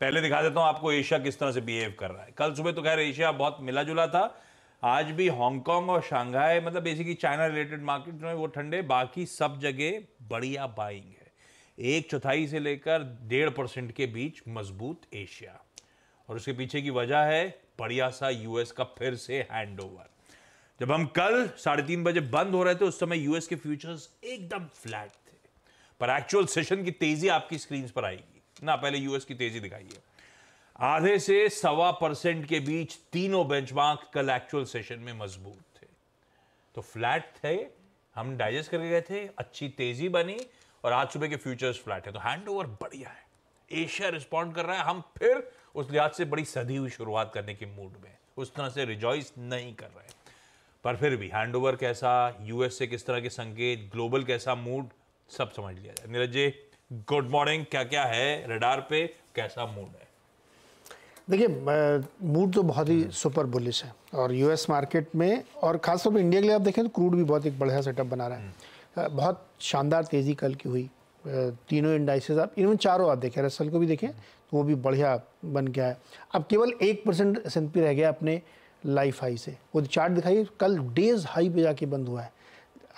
पहले दिखा देता हूं आपको एशिया किस तरह से बिहेव कर रहा है। कल सुबह तो खैर एशिया बहुत मिला जुला था, आज भी हांगकांग और शंघाई मतलब बेसिकली चाइना रिलेटेड मार्केट में वो ठंडे, बाकी सब जगह बढ़िया बाइंग है। 1/4 से लेकर 1.5% के बीच मजबूत एशिया, और उसके पीछे की वजह है बढ़िया सा यूएस का फिर से हैंडओवर। जब हम कल 3:30 बजे बंद हो रहे थे उस समय यूएस के फ्यूचर्स एकदम फ्लैट थे, पर एक्चुअल सेशन की तेजी आपकी स्क्रीन पर आएगी ना। पहले यूएस की तेजी दिखाइए, आधे से 1.25% के बीच तीनों बेंचमार्क कल एक्चुअल सेशन में मजबूत थे, तो फ्लैट थे, हम डाइजेस्ट करके गए थे, अच्छी तेजी बनी और आज सुबह के फ्यूचर्स फ्लैट है, तो हैंडओवर बढ़िया है, एशिया रिस्पॉन्ड कर रहा है। हम फिर उस लिहाज से बड़ी सधी हुई शुरुआत करने के मूड में, उस तरह से रिजॉइस नहीं कर रहे, पर फिर भी हैंडओवर कैसा, यूएस से किस तरह के संकेत, ग्लोबल कैसा मूड, सब समझ लिया जाए। नीरज जी गुड मॉर्निंग, क्या क्या है रडार पे, कैसा मूड है? देखिए मूड तो बहुत ही सुपर बुलिश है, और यूएस मार्केट में और खासतौर पर इंडिया के लिए आप देखें तो क्रूड भी बहुत एक बढ़िया सेटअप बना रहा है। बहुत शानदार तेज़ी कल की हुई, तीनों इंडाइसेस आप इवन चारों आप देखें, रसल को भी देखें तो वो भी बढ़िया बन गया है। अब केवल 1% S&P रह गया अपने लाइफ हाई से, वो चार्ट दिखाइए कल डेज हाई पे जाके बंद हुआ है।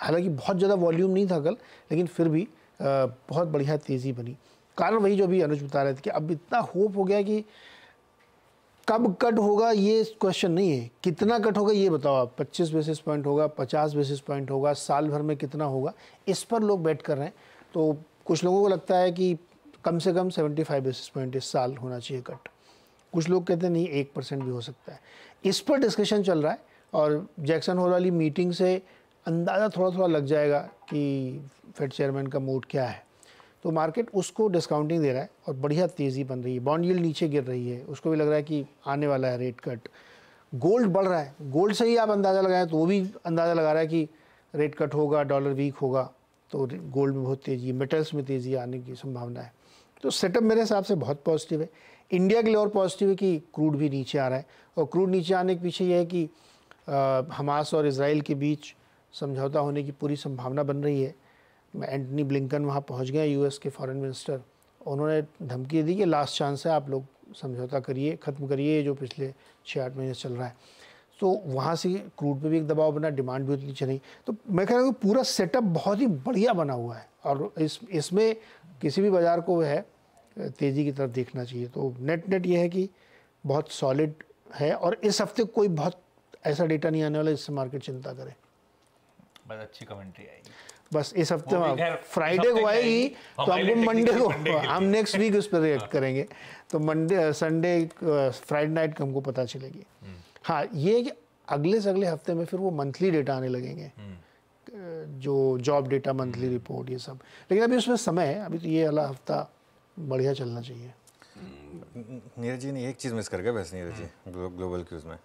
हालांकि बहुत ज़्यादा वॉल्यूम नहीं था कल, लेकिन फिर भी बहुत बढ़िया तेज़ी बनी। कारण वही जो भी अनुज बता रहे थे कि अब इतना होप हो गया कि कब कट होगा ये क्वेश्चन नहीं है, कितना कट होगा ये बताओ आप। 25 बेसिस पॉइंट होगा, 50 बेसिस पॉइंट होगा, साल भर में कितना होगा, इस पर लोग बैट कर रहे हैं। तो कुछ लोगों को लगता है कि कम से कम 75 बेसिस पॉइंट इस साल होना चाहिए कट, कुछ लोग कहते हैं नहीं 1% भी हो सकता है, इस पर डिस्कशन चल रहा है। और जैक्सन होल वाली मीटिंग से अंदाज़ा थोड़ा थोड़ा लग जाएगा कि फेड चेयरमैन का मूड क्या है, तो मार्केट उसको डिस्काउंटिंग दे रहा है और बढ़िया तेज़ी बन रही है। बॉन्ड यील्ड नीचे गिर रही है, उसको भी लग रहा है कि आने वाला है रेट कट। गोल्ड बढ़ रहा है, गोल्ड से ही आप अंदाज़ा लगाएं तो वो भी अंदाज़ा लगा रहा है कि रेट कट होगा, डॉलर वीक होगा, तो गोल्ड में बहुत तेज़ी, मेटल्स में तेज़ी आने की संभावना है। तो सेटअप मेरे हिसाब से बहुत पॉजिटिव है। इंडिया के लिए और पॉजिटिव है कि क्रूड भी नीचे आ रहा है, और क्रूड नीचे आने के पीछे यह है कि हमास और इज़राइल के बीच समझौता होने की पूरी संभावना बन रही है। एंटनी ब्लिंकन वहाँ पहुँच गए यूएस के फॉरेन मिनिस्टर, उन्होंने धमकी दी कि लास्ट चांस है, आप लोग समझौता करिए, ख़त्म करिए जो पिछले 6-8 महीने चल रहा है। तो वहाँ से क्रूड पे भी एक दबाव बना, डिमांड भी उतनी चली, तो मैं कह रहा हूँ पूरा सेटअप बहुत ही बढ़िया बना हुआ है, और इसमें किसी भी बाज़ार को है तेज़ी की तरफ देखना चाहिए। तो नेट नेट ये है कि बहुत सॉलिड है, और इस हफ्ते कोई बहुत ऐसा डेटा नहीं आने वाला जिससे मार्केट चिंता करे, बस अच्छी कमेंट्री आएगी, बस इस हफ्ते में फ्राइडे को आएगी तो आपको मंडे को, हम नेक्स्ट वीक उस पर रिएक्ट करेंगे, तो मंडे संडे फ्राइडे नाइट को हमको पता चलेगी। हाँ ये कि अगले से अगले हफ्ते में फिर वो मंथली डेटा आने लगेंगे, जो जॉब डेटा, मंथली रिपोर्ट, ये सब, लेकिन अभी उसमें समय है, अभी तो ये वाला हफ्ता बढ़िया चलना चाहिए। नीरज जी ने एक चीज़ मिस कर गए, वैसे नीरज जी ग्लोबल क्यूज़ में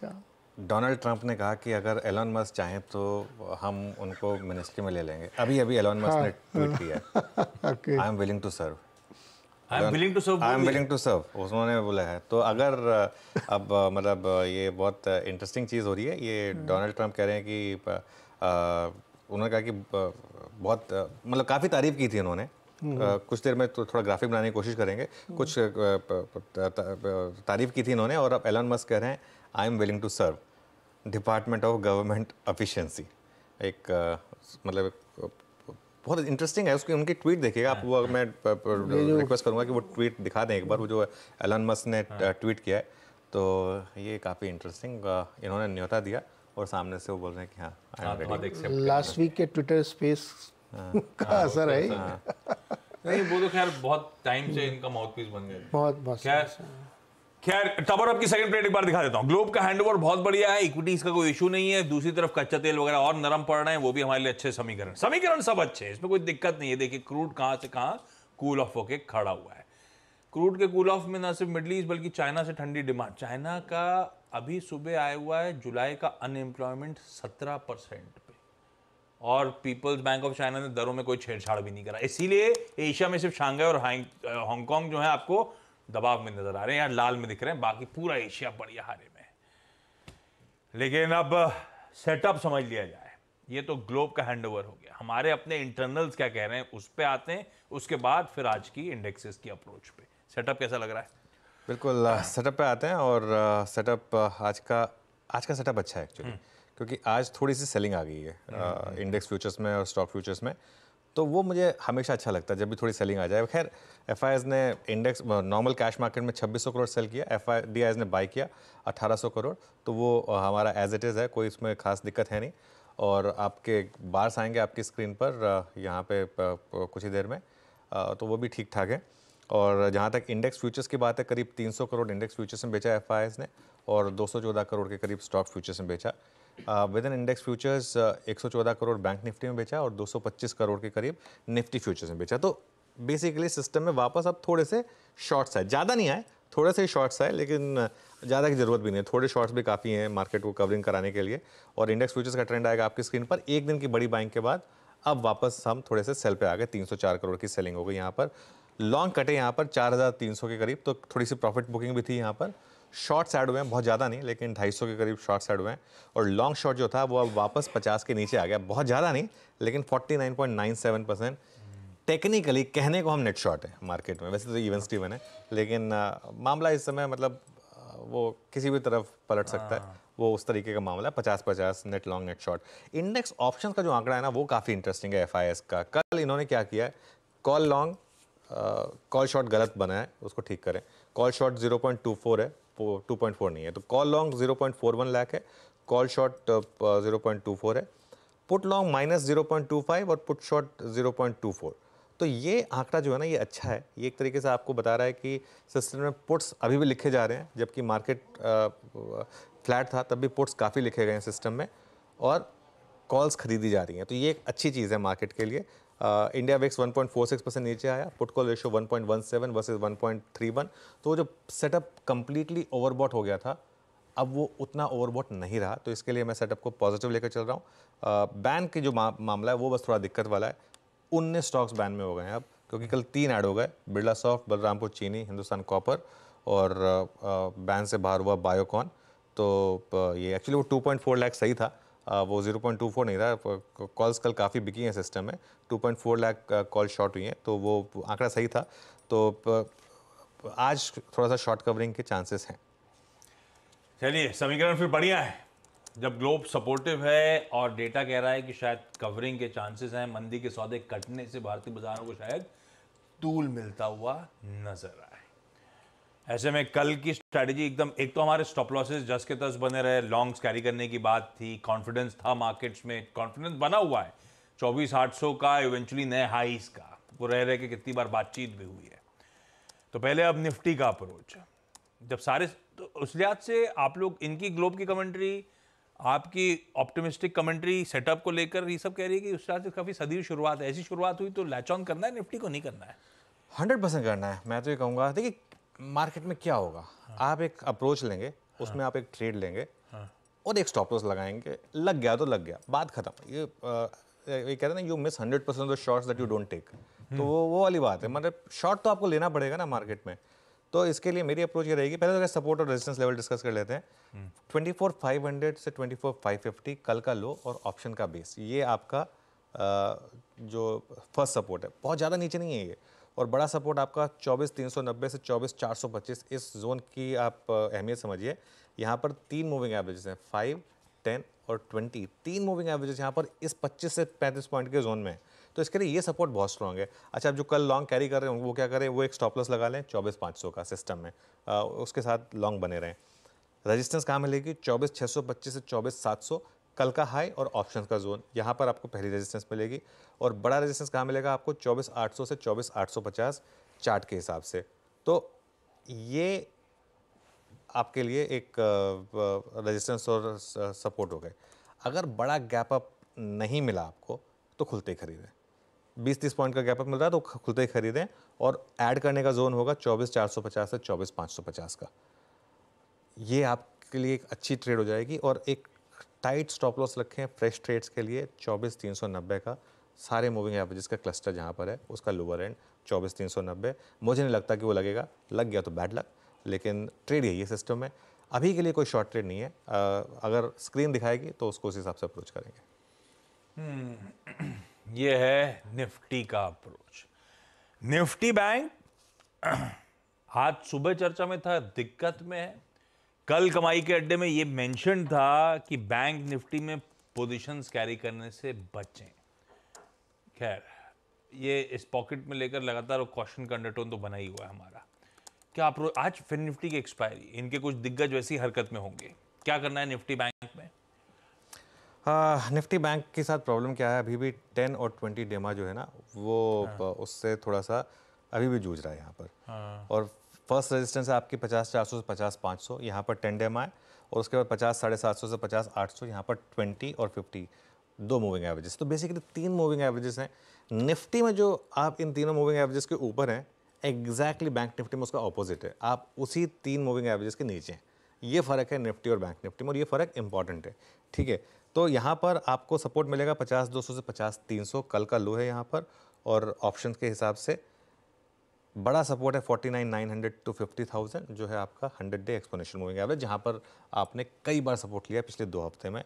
क्या डोनाल्ड ट्रंप ने कहा कि अगर एलन मस्क चाहें तो हम उनको मिनिस्ट्री में ले लेंगे। अभी अभी एलन मस्क ने ट्वीट किया, I am willing to serve उन्होंने बोला है। तो अगर अब मतलब ये बहुत इंटरेस्टिंग चीज़ हो रही है, ये डोनाल्ड ट्रंप कह रहे हैं कि उन्होंने कहा कि बहुत मतलब काफ़ी तारीफ की थी उन्होंने, कुछ देर में तो थोड़ा ग्राफिक बनाने की कोशिश करेंगे, कुछ तारीफ की थी इन्होंने, और अब एलन मस्क कह रहे हैं I am willing to serve department of government efficiency. एक मतलब बहुत इंटरेस्टिंग है उसकी, उनकी ट्वीट देखिएगा आप, वो मैं रिक्वेस्ट करूँगा कि वो ट्वीट दिखा दें एक बार, वो जो एलन मस्क ने ट्वीट किया है, तो ये काफ़ी इंटरेस्टिंग इन्होंने न्योता दिया, और सामने से वो बोल रहे हैं कि हाँ लास्ट वीक के ट्विटर स्पेस का असर है। नहीं वो तो खैर बहुत टाइम से इनका माउथपीस बन गया, बहुत खैर। टबर आपकी सेकंड प्लेट एक बार दिखा देता हूं। ग्लोब का हैंडओवर बहुत बढ़िया है, इक्विटीज का कोई इशू नहीं है, दूसरी तरफ कच्चा तेल वगैरह और नरम पड़ रहे हैं, वो भी हमारे लिए अच्छे समीकरण सब अच्छे हैं, इसमें कोई दिक्कत नहीं है। देखिए क्रूड कहाँ से कहाँ कूल ऑफ होके खड़ा हुआ है। क्रूड के कूल ऑफ में न सिर्फ मिडल ईस्ट बल्कि चाइना से ठंडी डिमांड। चाइना का अभी सुबह आया हुआ है जुलाई का अनएम्प्लॉयमेंट 17% पे, और पीपल्स बैंक ऑफ चाइना ने दरों में कोई छेड़छाड़ भी नहीं करा, इसीलिए एशिया में सिर्फ शांघाई और हांगकांग जो है आपको दबाव में नजर आ रहे हैं या लाल में दिख रहे हैं, बाकी पूरा एशिया बढ़िया हारे में है। लेकिन अब सेटअप समझ लिया जाए, ये तो ग्लोब का हैंडओवर हो गया। हमारे अपने इंटरनल्स क्या कह रहे हैं उस पर आते हैं, उसके बाद फिर आज की इंडेक्सेस की अप्रोच पे। सेटअप कैसा लग रहा है? बिल्कुल सेटअप पे आते हैं और सेटअप आज का सेटअप अच्छा है एक्चुअली, क्योंकि आज थोड़ी सी सेलिंग आ गई है इंडेक्स फ्यूचर्स में और स्टॉक फ्यूचर्स में, तो वो मुझे हमेशा अच्छा लगता है जब भी थोड़ी सेलिंग आ जाए। खैर एफआईआईज ने इंडेक्स नॉर्मल कैश मार्केट में 2600 करोड़ सेल किया, एफआईआईज ने बाई किया 1800 करोड़, तो वो हमारा एज इट इज़ है, कोई इसमें खास दिक्कत है नहीं। और आपके बार्स आएंगे आपकी स्क्रीन पर यहाँ पे कुछ ही देर में, तो वो भी ठीक ठाक है। और जहाँ तक इंडेक्स फ्यूचर्स की बात है, करीब 300 करोड़ इंडेक्स फ्यूचर्स में बेचा एफआईआईज ने और 214 करोड़ के करीब स्टॉक फ्यूचर्स में बेचा। Within index futures 114 crore bank Nifty में बेचा और 225 करोड़ के करीब निफ्टी फ्यूचर्स में बेचा। तो बेसिकली सिस्टम में वापस अब थोड़े से शॉर्ट्स आए, ज़्यादा नहीं आए, थोड़े से शॉर्ट्स आए, लेकिन ज़्यादा की ज़रूरत भी नहीं है, थोड़े शॉर्ट्स भी काफ़ी हैं मार्केट को कवरिंग कराने के लिए। और इंडेक्स फ्यूचर्स का ट्रेंड आएगा आपकी स्क्रीन पर। एक दिन की बड़ी बाइंग के बाद अब वापस हम थोड़े से सेल पे आ गए, 304 करोड़ की सेलिंग हो गई यहाँ पर। लॉन्ग कटे यहाँ पर 4300 के करीब, तो थोड़ी सी प्रॉफिट बुकिंग भी थी यहाँ पर। शॉर्ट्स ऐड हुए हैं, बहुत ज़्यादा नहीं, लेकिन 250 के करीब शॉर्ट्स ऐड हुए हैं। और लॉन्ग शॉर्ट जो था वो अब वापस 50 के नीचे आ गया, बहुत ज़्यादा नहीं लेकिन 49.97%। टेक्निकली कहने को हम नेट शॉर्ट है मार्केट में, वैसे तो इवन स्टीवन है, लेकिन मामला इस समय मतलब वो किसी भी तरफ पलट सकता है, वो उस तरीके का मामला है। 50-50 net long net short. Index option का जो आंकड़ा है ना वो काफ़ी इंटरेस्टिंग है एफआईआईज का। कल इन्होंने क्या किया है, कॉल लॉन्ग कॉल शॉर्ट गलत बना है, उसको ठीक करें। कॉल शॉर्ट 0.24 है, 2.4 नहीं है, तो कॉल लॉन्ग 0.41 लाख है, कॉल शॉर्ट 0.24 है, पुट लॉन्ग -0.25 और पुट शॉर्ट 0.24। तो ये आंकड़ा जो है ना ये अच्छा है, ये एक तरीके से आपको बता रहा है कि सिस्टम में पुट्स अभी भी लिखे जा रहे हैं, जबकि मार्केट फ्लैट था तब भी पुट्स काफ़ी लिखे गए हैं सिस्टम में और कॉल्स खरीदी जा रही हैं, तो ये एक अच्छी चीज़ है मार्केट के लिए। इंडिया वेक्स 1.46% नीचे आया, पुट कॉल रेशो 1.17 वर्सेज 1.31, तो जो सेटअप कम्प्लीटली ओवरबॉट हो गया था अब वो उतना ओवरबॉट नहीं रहा, तो इसके लिए मैं सेटअप को पॉजिटिव लेकर चल रहा हूँ। बैन की जो मामला है वो बस थोड़ा दिक्कत वाला है, 19 स्टॉक्स बैन में हो गए हैं अब, क्योंकि कल 3 ऐड हो गए, बिरला सॉफ्ट, बलरामपुर चीनी, हिंदुस्तान कॉपर और बैन से बाहर हुआ बायोकॉन। तो ये एक्चुअली वो 2.4 लाख सही था, वो 0.24 नहीं था। कॉल्स कल काफ़ी बिकी हैं सिस्टम में, 2.4 लाख कॉल शॉर्ट हुई हैं, तो वो आंकड़ा सही था। तो आज थोड़ा सा शॉर्ट कवरिंग के चांसेस हैं। चलिए समीकरण फिर बढ़िया है, जब ग्लोब सपोर्टिव है और डेटा कह रहा है कि शायद कवरिंग के चांसेस हैं, मंदी के सौदे कटने से भारतीय बाजारों को शायद तूल मिलता हुआ नजर आए। ऐसे में कल की स्ट्रैटेजी एकदम, एक तो हमारे स्टॉप लॉसेस जस के तस बने रहे, लॉन्ग्स कैरी करने की बात थी, कॉन्फिडेंस था मार्केट्स में, कॉन्फिडेंस बना हुआ है 24,800 का, इवेंचुअली नए हाईस का, वो रह के कितनी बार बातचीत भी हुई है। तो पहले अब निफ्टी का अप्रोच, जब सारे तो उस लिहाज से आप लोग इनकी ग्लोब की कमेंट्री, आपकी ऑप्टिमिस्टिक कमेंट्री सेटअप को लेकर ये सब कह रही है कि उस तरह से काफ़ी सदी शुरुआत है, ऐसी शुरुआत हुई तो लैच ऑन करना है निफ्टी को, नहीं करना है 100% करना है। मैं तो ये कहूँगा देखिए मार्केट में क्या होगा, आप एक अप्रोच लेंगे, उसमें आप एक ट्रेड लेंगे और एक स्टॉप लॉस लगाएंगे, लग गया तो लग गया, बात खत्म। ये कहते हैं ना you miss 100% of shots that you don't take, तो वो वाली बात है, मतलब शॉर्ट तो आपको लेना पड़ेगा ना मार्केट में। तो इसके लिए मेरी अप्रोच ये रहेगी, पहले तो सपोर्ट और रेजिस्टेंस लेवल डिस्कस कर लेते हैं। 24,500 से 24,550 कल का लो और ऑप्शन का बेस, ये आपका जो फर्स्ट सपोर्ट है, बहुत ज़्यादा नीचे नहीं है ये। और बड़ा सपोर्ट आपका 24,390 से 24,425, इस जोन की आप अहमियत समझिए। यहाँ पर 3 मूविंग एवरेजेस हैं, 5, 10 और 20, 3 मूविंग एवरेजेस यहाँ पर इस 25 से 35 पॉइंट के जोन में है, तो इसके लिए ये सपोर्ट बहुत स्ट्रॉन्ग है। अच्छा आप जो कल लॉन्ग कैरी कर रहे हो वो क्या करें, वो एक स्टॉप लॉस लगा लें 24,500 का सिस्टम में, उसके साथ लॉन्ग बने रहें। रेजिस्टेंस कहाँ मिलेगी, 24,625 से 24,700 कल का हाई और ऑप्शन का जोन, यहाँ पर आपको पहली रेजिस्टेंस मिलेगी। और बड़ा रेजिस्टेंस कहाँ मिलेगा आपको, 24,800 से 24,850 चार्ट के हिसाब से। तो ये आपके लिए एक रेजिस्टेंस और सपोर्ट हो गए। अगर बड़ा गैप अप नहीं मिला आपको तो खुलते ही खरीदें, 20-30 पॉइंट का गैप अप मिल रहा है तो खुलते ही खरीदें। और ऐड करने का जोन होगा 24,450 से 24,550 का, ये आपके लिए एक अच्छी ट्रेड हो जाएगी। और एक टाइट स्टॉप लॉस रखें फ्रेश ट्रेड्स के लिए, 24,390 का, सारे मूविंग एवरेज का क्लस्टर जहाँ पर है उसका लोअर एंड 24,390। मुझे नहीं लगता कि वो लगेगा, लग गया तो बैड लक, लेकिन ट्रेड यही है सिस्टम में, अभी के लिए कोई शॉर्ट ट्रेड नहीं है। अगर स्क्रीन दिखाएगी तो उसको उस हिसाब से अप्रोच करेंगे। ये है निफ्टी का अप्रोच। निफ्टी बैंक आज सुबह चर्चा में था, दिक्कत में है। कल कमाई के अड्डे में ये मेंशन था कि बैंक निफ्टी में पोजीशंस कैरी करने से बचें। खैर ये इस पॉकेट में लेकर लगातार क्वेश्चन का अंडरटोन तो बना ही हुआ है हमारा। क्या आप आज फिर निफ्टी की एक्सपायरी, इनके कुछ दिग्गज वैसी हरकत में होंगे, क्या करना है निफ्टी बैंक में? निफ्टी बैंक के साथ प्रॉब्लम क्या है, अभी भी 10 और 20 डेमा जो है ना वो उससे थोड़ा सा अभी भी जूझ रहा है यहाँ पर। और फर्स्ट रेजिस्टेंस है आपकी 50-400 से 50-500, यहाँ पर 10 डेमा है। और उसके बाद 50-750 से 50-800, यहाँ पर 20 और 50 दो मूविंग एवरेजेस। तो बेसिकली तीन मूविंग एवरेजेस हैं निफ्टी में। जो आप इन तीनों मूविंग एवरेजेस के ऊपर हैं, एग्जैक्टली बैंक निफ्टी में उसका ऑपोजिट है, आप उसी तीन मूविंग एवरेजेस के नीचे हैं। ये फ़र्क है निफ्टी और बैंक निफ्टी में, और ये फ़र्क इंपॉर्टेंट है। ठीक है, तो यहाँ पर आपको सपोर्ट मिलेगा 50-200 से 50-300, कल का लो है यहाँ पर। और ऑप्शन के हिसाब से बड़ा सपोर्ट है 49,900 to 50,000, जो है आपका 100-day एक्सपोनेंशियल मूविंग एवरेज, जहाँ पर आपने कई बार सपोर्ट लिया पिछले 2 हफ्ते में।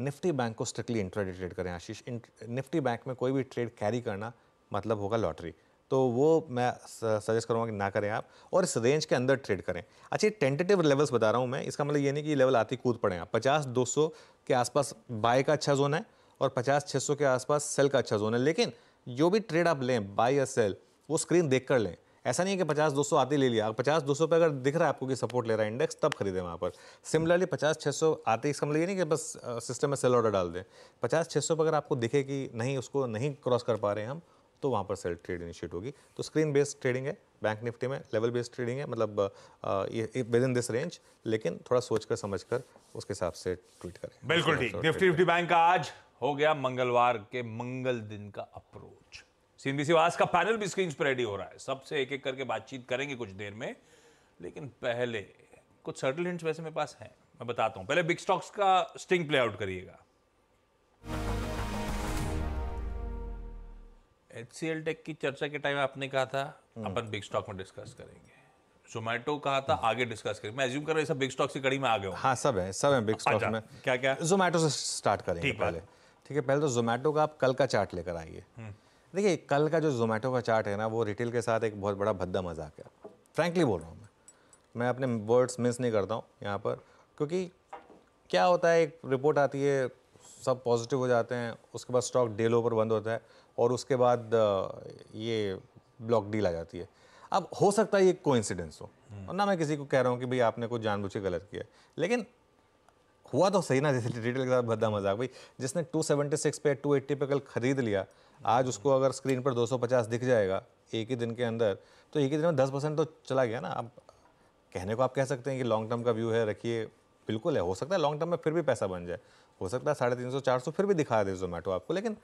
निफ्टी बैंक को स्ट्रिक्टली इंट्राडे ट्रेड करें आशीष। निफ्टी बैंक में कोई भी ट्रेड कैरी करना मतलब होगा लॉटरी, तो वो मैं सजेस्ट करूँगा कि ना करें आप, और इस रेंज के अंदर ट्रेड करें। अच्छे टेंटेटिव लेवल्स बता रहा हूँ मैं, इसका मतलब ये नहीं कि ये लेवल आती कूद पड़े आप। 50-200 के आसपास बाय का अच्छा जोन है, और 50-600 के आसपास सेल का अच्छा जोन है। लेकिन जो भी ट्रेड आप लें, बाय या सेल, वो स्क्रीन देख कर लें। ऐसा नहीं है कि 50-200 आते ले लिया। 50-200 पर अगर दिख रहा है आपको कि सपोर्ट ले रहा है इंडेक्स, तब खरीदें वहाँ पर। सिमिलरली 50-600 आते, इसका मतलब ये नहीं कि बस सिस्टम में सेल ऑर्डर डाल दें। 50-600 पर अगर आपको दिखे कि नहीं, उसको नहीं क्रॉस कर पा रहे हैं हम, तो वहाँ पर सेल ट्रेड इनिशिएट होगी। तो स्क्रीन बेस्ड ट्रेडिंग है बैंक निफ्टी में, लेवल बेस्ड ट्रेडिंग है, मतलब विद इन दिस रेंज, लेकिन थोड़ा सोचकर समझकर उसके हिसाब से ट्रेड करें। बिल्कुल ठीक। निफ्टी बैंक का आज हो गया मंगलवार के मंगल दिन का अप्रोच। सीएनबीसी वास का पैनल भी स्क्रीन पर रेडी हो रहा है, सबसे एक एक करके बातचीत करेंगे कुछ देर में। लेकिन पहले कुछ सर्टेन हिंट्स वैसे मेरे पास हैं, मैं बताता हूँ। पहले बिग स्टॉक्स का स्टिंग प्ले आउट करिएगा। HCL टेक की चर्चा के टाइम आपने कहा था अपन बिग स्टॉक में डिस्कस करेंगे। Zomato कहा था आगे डिस्कस करेंगे। मैं अज्यूम कर रहा हूं सब बिग स्टॉक से कड़ी में आ गए। हाँ सब है बिग स्टॉक में। क्या क्या? Zomato से स्टार्ट करेंगे पहले। ठीक है, पहले तो Zomato का आप कल का चार्ट लेकर आइए। देखिए कल का जो Zomato का चार्ट है ना, वो रिटेल के साथ एक बहुत बड़ा भद्दा मजाक है। फ्रेंकली बोल रहा हूँ मैं अपने वर्ड्स मिस नहीं करता हूँ यहाँ पर, क्योंकि क्या होता है, एक रिपोर्ट आती है, सब पॉजिटिव हो जाते हैं, उसके बाद स्टॉक डे लो पर बंद होता है, और उसके बाद ये ब्लॉक डील आ जाती है। अब हो सकता है ये कोइंसिडेंस हो, और ना मैं किसी को कह रहा हूँ कि भाई आपने कुछ जानबूझ के गलत किया, लेकिन हुआ तो सही ना। जैसे रिटेल के साथ भद्दा मजाक, भाई जिसने 276 पे 280 पे कल खरीद लिया, आज उसको अगर स्क्रीन पर 250 दिख जाएगा एक ही दिन के अंदर, तो एक ही दिन में 10% तो चला गया ना। अब कहने को आप कह सकते हैं कि लॉन्ग टर्म का व्यू है, रखिए, बिल्कुल है, हो सकता है लॉन्ग टर्म में फिर भी पैसा बन जाए, हो सकता है 350-400 फिर भी दिखा दे Zomato आपको। लेकिन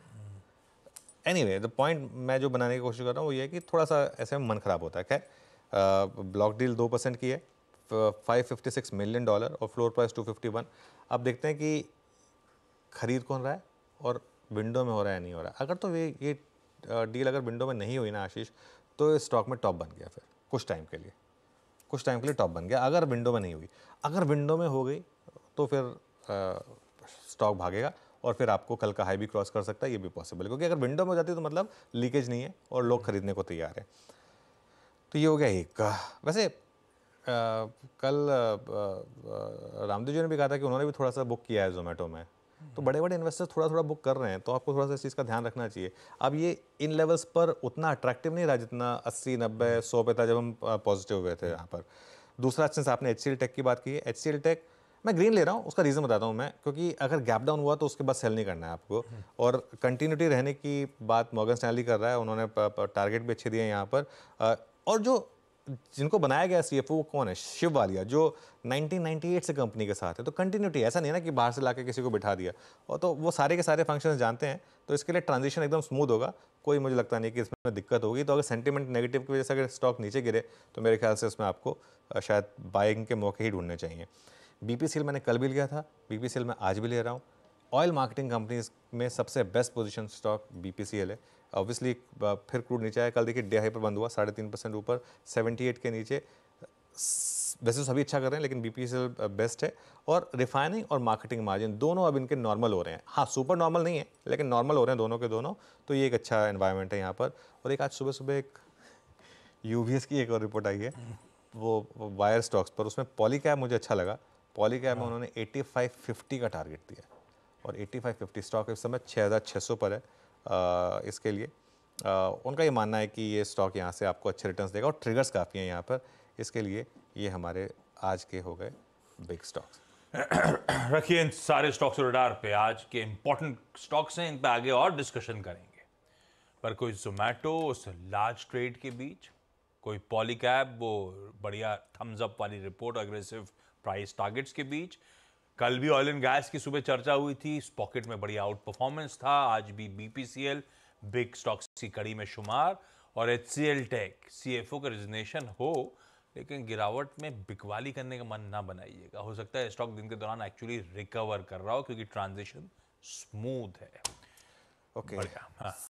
एनीवे द पॉइंट मैं जो बनाने की कोशिश कर रहा हूँ वो ये है कि थोड़ा सा ऐसे मन ख़राब होता है। खैर ब्लॉक डील 2% की है, $556 मिलियन और फ्लोर प्राइस 251। अब देखते हैं कि खरीद कौन रहा है और विंडो में हो रहा है नहीं हो रहा है। अगर तो ये डील अगर विंडो में नहीं हुई ना आशीष, तो स्टॉक में टॉप बन गया, फिर कुछ टाइम के लिए टॉप बन गया। अगर विंडो में नहीं हुई, अगर विंडो में हो गई तो फिर स्टॉक भागेगा, और फिर आपको कल का हाई भी क्रॉस कर सकता है, ये भी पॉसिबल है। क्योंकि अगर विंडो में हो जाती है तो मतलब लीकेज नहीं है और लोग खरीदने को तैयार हैं। तो ये हो गया एक। वैसे कल रामदेव जी ने भी कहा था कि उन्होंने भी थोड़ा सा बुक किया है Zomato में, तो बड़े बड़े इन्वेस्टर्स थोड़ा बुक कर रहे हैं, तो आपको थोड़ा सा इस चीज़ का ध्यान रखना चाहिए। अब ये इन लेवल्स पर उतना अट्रैक्टिव नहीं रहा जितना 80-90-100 पे था जब हम पॉजिटिव हुए थे यहाँ पर। दूसरा, सिंस आपने HCL टेक की बात की है, HCL टेक मैं ग्रीन ले रहा हूँ, उसका रीज़न बताता हूँ मैं, क्योंकि अगर गैप डाउन हुआ तो उसके बाद सेल नहीं करना है आपको। और कंटिन्यूटी रहने की बात मॉर्गन स्टैनली कर रहा है, उन्होंने टारगेट भी अच्छे दिए हैं यहाँ पर। और जो जिनको बनाया गया CFO वो कौन है, शिव वालिया, जो 1998 से कंपनी के साथ है, तो कंटिन्यूटी ऐसा नहीं है ना कि बाहर से लाके किसी को बिठा दिया, और तो वो सारे के सारे फंक्शंस जानते हैं, तो इसके लिए ट्रांजिशन एकदम स्मूथ होगा, कोई मुझे लगता नहीं कि इसमें दिक्कत होगी। तो अगर सेंटीमेंट नेगेटिव की वजह से अगर स्टॉक नीचे गिरे तो मेरे ख्याल से उसमें आपको शायद बाइंग के मौके ही ढूंढने चाहिए। BPCL मैंने कल भी लिया था, BPCL मैं आज भी ले रहा हूँ। ऑयल मार्केटिंग कंपनीज में सबसे बेस्ट पोजीशन स्टॉक BPCL है। ऑब्वियसली फिर क्रूड नीचे आया, कल देखिए डे हाई पर बंद हुआ 3.5% ऊपर 78 के नीचे, वैसे सभी अच्छा कर रहे हैं लेकिन बीपीसीएल बेस्ट है, और रिफाइनिंग और मार्केटिंग मार्जिन दोनों अब इनके नॉर्मल हो रहे हैं। हाँ, सुपर नॉर्मल नहीं है लेकिन नॉर्मल हो रहे हैं दोनों के दोनों, तो ये एक अच्छा एनवायरनमेंट है यहाँ पर। और एक आज सुबह सुबह एक यूवीएस की एक और रिपोर्ट आई है वो वायर स्टॉक्स पर, उसमें पॉलीकैब मुझे अच्छा लगा। पॉलीकैब में उन्होंने 8550 का टारगेट दिया और 8550 स्टॉक इस समय 6600 पर है। इसके लिए उनका ये मानना है कि ये स्टॉक यहाँ से आपको अच्छे रिटर्न्स देगा और ट्रिगर्स काफ़ी हैं यहाँ पर। इसके लिए ये हमारे आज के हो गए बिग स्टॉक्स। रखिए इन सारे स्टॉक्स और रडार पे, आज के इम्पॉर्टेंट स्टॉक्स हैं, इन पर आगे और डिस्कशन करेंगे। पर कोई जोमैटो उस लार्ज ट्रेड के बीच, कोई पॉलीकैब वो बढ़िया थम्स अप वाली रिपोर्ट अग्रेसिव प्राइस टारगेट्स के बीच। कल भी ऑयल एंड गैस की सुबह चर्चा हुई थी, इस पॉकेट में बढ़िया आउट परफॉर्मेंस था। आज भी बीपीसीएल बिग स्टॉक्स की कड़ी में शुमार, और एचसीएल टेक सीएफओ का रिजिग्नेशन हो लेकिन गिरावट में बिकवाली करने का मन ना बनाइएगा। हो सकता है स्टॉक दिन के दौरान एक्चुअली रिकवर कर रहा हो क्योंकि ट्रांजिशन स्मूथ है। ओके,